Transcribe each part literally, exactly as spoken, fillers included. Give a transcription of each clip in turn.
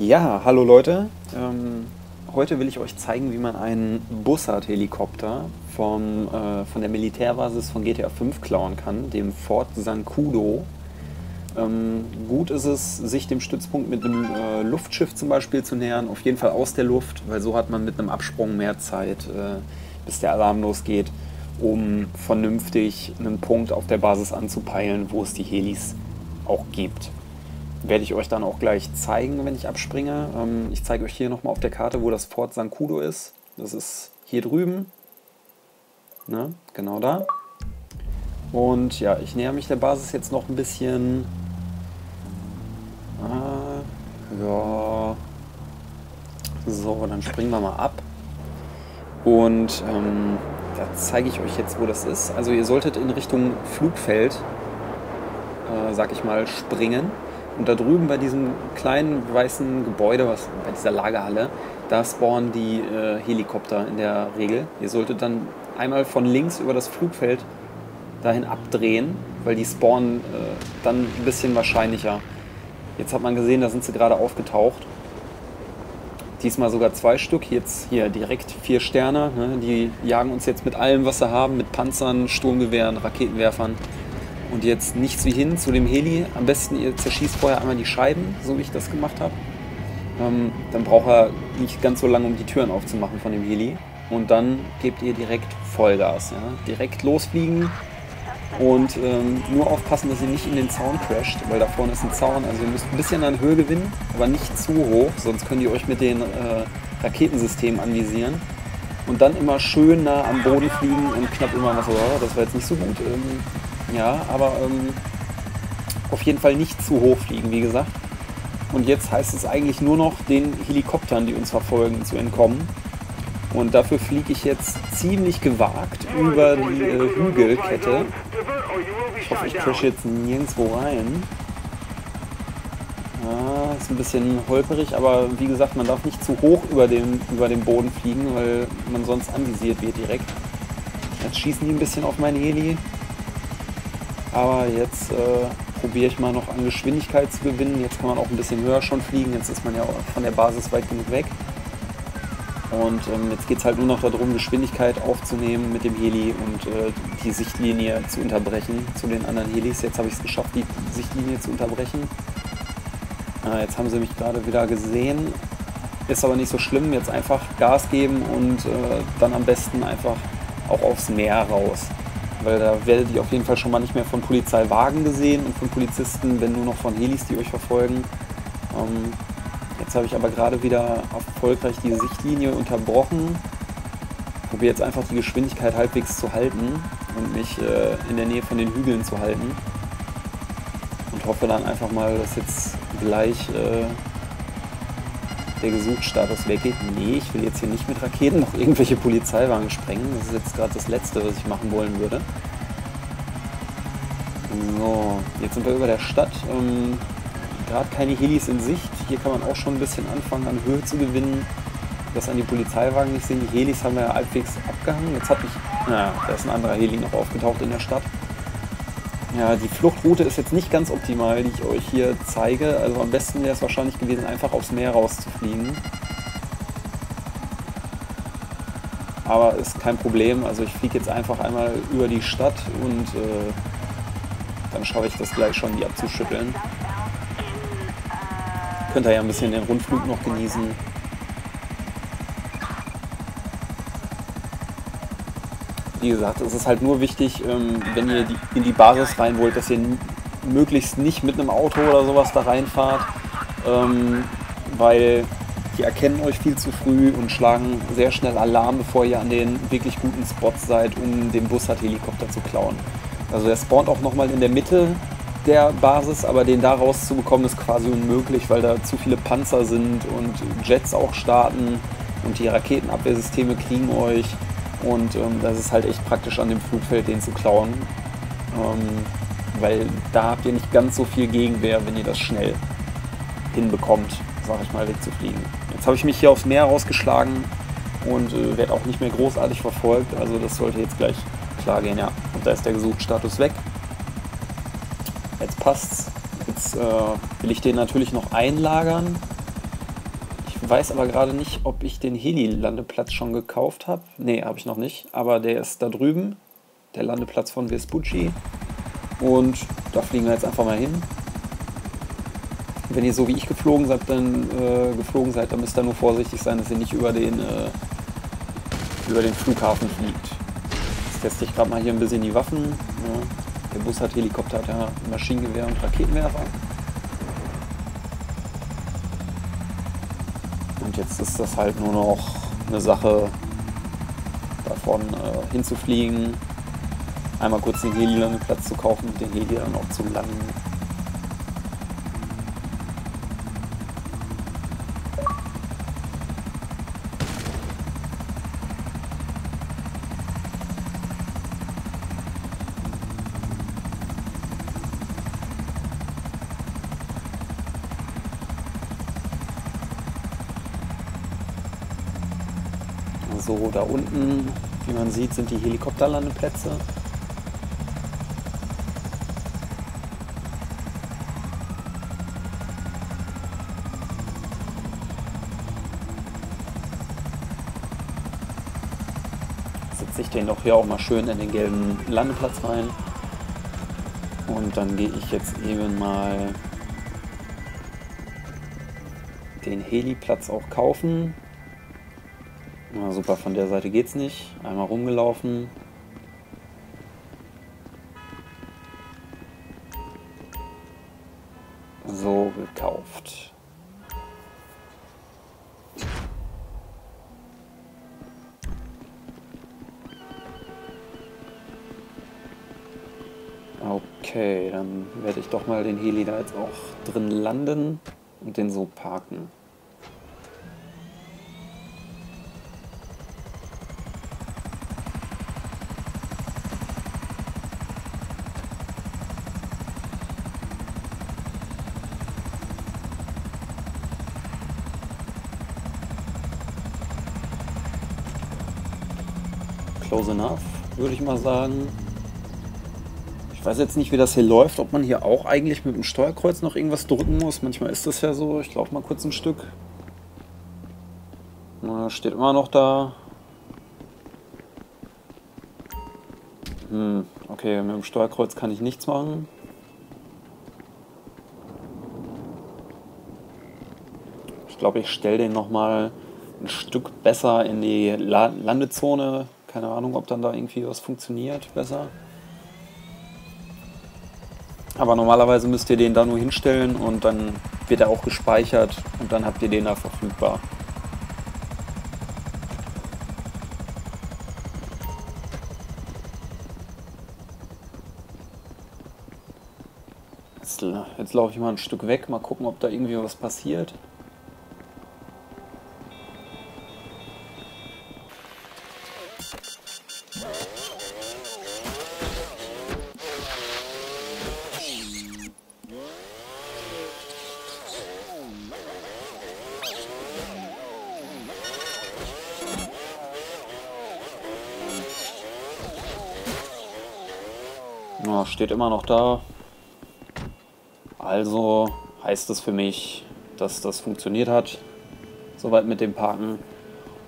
Ja, hallo Leute. Ähm, heute will ich euch zeigen, wie man einen Buzzard-Helikopter vom, äh, von der Militärbasis von G T A fünf klauen kann, dem Fort Zancudo. Ähm, gut ist es, sich dem Stützpunkt mit einem äh, Luftschiff zum Beispiel zu nähern, auf jeden Fall aus der Luft, weil so hat man mit einem Absprung mehr Zeit, äh, bis der Alarm losgeht, um vernünftig einen Punkt auf der Basis anzupeilen, wo es die Helis auch gibt. Werde ich euch dann auch gleich zeigen, wenn ich abspringe. Ähm, ich zeige euch hier nochmal auf der Karte, wo das Fort Zancudo ist. Das ist hier drüben. Ne? Genau da. Und ja, ich nähere mich der Basis jetzt noch ein bisschen. Ah, ja. So, dann springen wir mal ab. Und ähm, da zeige ich euch jetzt, wo das ist. Also ihr solltet in Richtung Flugfeld, äh, sag ich mal, springen. Und da drüben bei diesem kleinen weißen Gebäude, was, bei dieser Lagerhalle, da spawnen die äh, Helikopter in der Regel. Ihr solltet dann einmal von links über das Flugfeld dahin abdrehen, weil die spawnen äh, dann ein bisschen wahrscheinlicher. Jetzt hat man gesehen, da sind sie gerade aufgetaucht. Diesmal sogar zwei Stück, jetzt hier direkt vier Sterne. Ne? Die jagen uns jetzt mit allem, was sie haben, mit Panzern, Sturmgewehren, Raketenwerfern. Und jetzt nichts wie hin zu dem Heli. Am besten ihr zerschießt vorher einmal die Scheiben, so wie ich das gemacht habe. Ähm, dann braucht er nicht ganz so lange, um die Türen aufzumachen von dem Heli. Und dann gebt ihr direkt Vollgas. Ja? Direkt losfliegen und ähm, nur aufpassen, dass ihr nicht in den Zaun crasht, weil da vorne ist ein Zaun. Also ihr müsst ein bisschen an Höhe gewinnen, aber nicht zu hoch, sonst könnt ihr euch mit den äh, Raketensystemen anvisieren. Und dann immer schön nah am Boden fliegen und knapp immer was. Oh, das war jetzt nicht so gut. Ähm, Ja, aber ähm, auf jeden Fall nicht zu hoch fliegen, wie gesagt. Und jetzt heißt es eigentlich nur noch, den Helikoptern, die uns verfolgen, zu entkommen. Und dafür fliege ich jetzt ziemlich gewagt über die äh, Hügelkette. Ich hoffe, ich crashe jetzt nirgendwo rein. Ja, ist ein bisschen holperig, aber wie gesagt, man darf nicht zu hoch über dem, über dem Boden fliegen, weil man sonst anvisiert wird direkt. Jetzt schießen die ein bisschen auf meinen Heli. Aber jetzt äh, probiere ich mal noch an Geschwindigkeit zu gewinnen. Jetzt kann man auch ein bisschen höher schon fliegen. Jetzt ist man ja auch von der Basis weit genug weg. Und ähm, jetzt geht es halt nur noch darum, Geschwindigkeit aufzunehmen mit dem Heli und äh, die Sichtlinie zu unterbrechen zu den anderen Helis. Jetzt habe ich es geschafft, die Sichtlinie zu unterbrechen. Äh, jetzt haben sie mich gerade wieder gesehen. Ist aber nicht so schlimm. Jetzt einfach Gas geben und äh, dann am besten einfach auch aufs Meer raus. Weil da werdet ihr auf jeden Fall schon mal nicht mehr von Polizeiwagen gesehen und von Polizisten, wenn nur noch von Helis, die euch verfolgen. Ähm, jetzt habe ich aber gerade wieder erfolgreich die Sichtlinie unterbrochen. Probiere jetzt einfach die Geschwindigkeit halbwegs zu halten und mich äh, in der Nähe von den Hügeln zu halten. Und hoffe dann einfach mal, dass jetzt gleich äh, der Gesuchtstatus weggeht. Nee, ich will jetzt hier nicht mit Raketen noch irgendwelche Polizeiwagen sprengen. Das ist jetzt gerade das Letzte, was ich machen wollen würde. So, jetzt sind wir über der Stadt. Ähm, gerade keine Helis in Sicht. Hier kann man auch schon ein bisschen anfangen, an Höhe zu gewinnen. Dass an die Polizeiwagen nicht sind. Die Helis haben wir ja halbwegs abgehangen. Jetzt habe ich... Na, da ist ein anderer Heli noch aufgetaucht in der Stadt. Ja, die Fluchtroute ist jetzt nicht ganz optimal, die ich euch hier zeige. Also am besten wäre es wahrscheinlich gewesen, einfach aufs Meer rauszufliegen. Aber ist kein Problem. Also ich fliege jetzt einfach einmal über die Stadt und äh, dann schaffe ich das gleich schon, die abzuschütteln. Könnt ihr ja ein bisschen den Rundflug noch genießen. Wie gesagt, es ist halt nur wichtig, wenn ihr in die Basis rein wollt, dass ihr möglichst nicht mit einem Auto oder sowas da reinfahrt, weil die erkennen euch viel zu früh und schlagen sehr schnell Alarm, bevor ihr an den wirklich guten Spots seid, um den Buzzard-Helikopter zu klauen. Also der spawnt auch nochmal in der Mitte der Basis, aber den da rauszubekommen ist quasi unmöglich, weil da zu viele Panzer sind und Jets auch starten und die Raketenabwehrsysteme kriegen euch. Und ähm, das ist halt echt praktisch an dem Flugfeld, den zu klauen, ähm, weil da habt ihr nicht ganz so viel Gegenwehr, wenn ihr das schnell hinbekommt, sag ich mal, wegzufliegen. Jetzt habe ich mich hier aufs Meer rausgeschlagen und äh, werde auch nicht mehr großartig verfolgt, also das sollte jetzt gleich klar gehen, ja. Und da ist der Gesuchtstatus weg. Jetzt passt's. Jetzt äh, will ich den natürlich noch einlagern. weiß aber gerade nicht, ob ich den Heli-Landeplatz schon gekauft habe. Ne, habe ich noch nicht. Aber der ist da drüben. Der Landeplatz von Vespucci. Und da fliegen wir jetzt einfach mal hin. Wenn ihr so wie ich geflogen seid, dann äh, geflogen seid, dann müsst ihr nur vorsichtig sein, dass ihr nicht über den, äh, über den Flughafen fliegt. Jetzt teste ich gerade mal hier ein bisschen die Waffen. Ne? Der Bus hat Helikopter, hat ja Maschinengewehr und Raketenwerfer. Und jetzt ist das halt nur noch eine Sache, davon äh, hinzufliegen, einmal kurz den Heli-Landeplatz zu kaufen und den Heli dann auch zu landen. So, da unten, wie man sieht, sind die Helikopterlandeplätze. Setze ich den doch hier auch mal schön in den gelben Landeplatz rein. Und dann gehe ich jetzt eben mal den Heliplatz auch kaufen. Na super, von der Seite geht's nicht. Einmal rumgelaufen. So, gekauft. Okay, dann werde ich doch mal den Heli da jetzt auch drin landen und den so parken. Close enough, würde ich mal sagen. Ich weiß jetzt nicht, wie das hier läuft, ob man hier auch eigentlich mit dem Steuerkreuz noch irgendwas drücken muss. Manchmal ist das ja so. Ich laufe mal kurz ein Stück. Na, steht immer noch da. Hm, okay, mit dem Steuerkreuz kann ich nichts machen. Ich glaube, ich stelle den nochmal ein Stück besser in die La- Landezone. Keine Ahnung, ob dann da irgendwie was funktioniert besser. Aber normalerweise müsst ihr den da nur hinstellen und dann wird er auch gespeichert und dann habt ihr den da verfügbar. Jetzt, jetzt laufe ich mal ein Stück weg, mal gucken, ob da irgendwie was passiert. Ja, steht immer noch da. Also heißt das für mich, dass das funktioniert hat. Soweit mit dem Parken.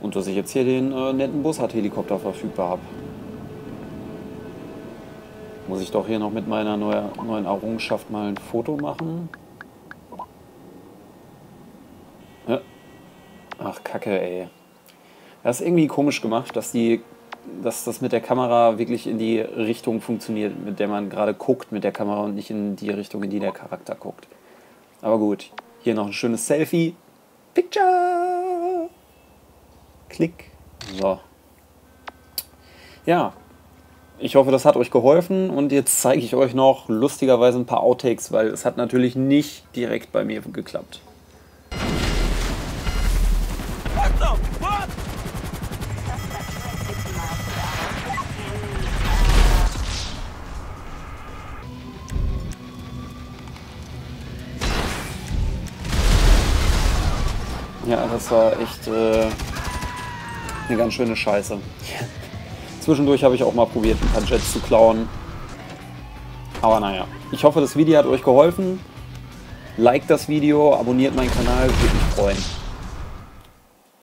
Und dass ich jetzt hier den äh, netten Buzzard-Helikopter verfügbar habe. Muss ich doch hier noch mit meiner neue, neuen Errungenschaft mal ein Foto machen. Ja. Ach, Kacke, ey. Das ist irgendwie komisch gemacht, dass die... dass das mit der Kamera wirklich in die Richtung funktioniert, mit der man gerade guckt mit der Kamera und nicht in die Richtung, in die der Charakter guckt. Aber gut, hier noch ein schönes Selfie. Picture! Klick. So. Ja, ich hoffe, das hat euch geholfen und jetzt zeige ich euch noch lustigerweise ein paar Outtakes, weil es hat natürlich nicht direkt bei mir geklappt. Ja, das war echt äh, eine ganz schöne Scheiße. Zwischendurch habe ich auch mal probiert, ein paar Jets zu klauen. Aber naja, ich hoffe, das Video hat euch geholfen. Liked das Video, abonniert meinen Kanal, würde mich freuen.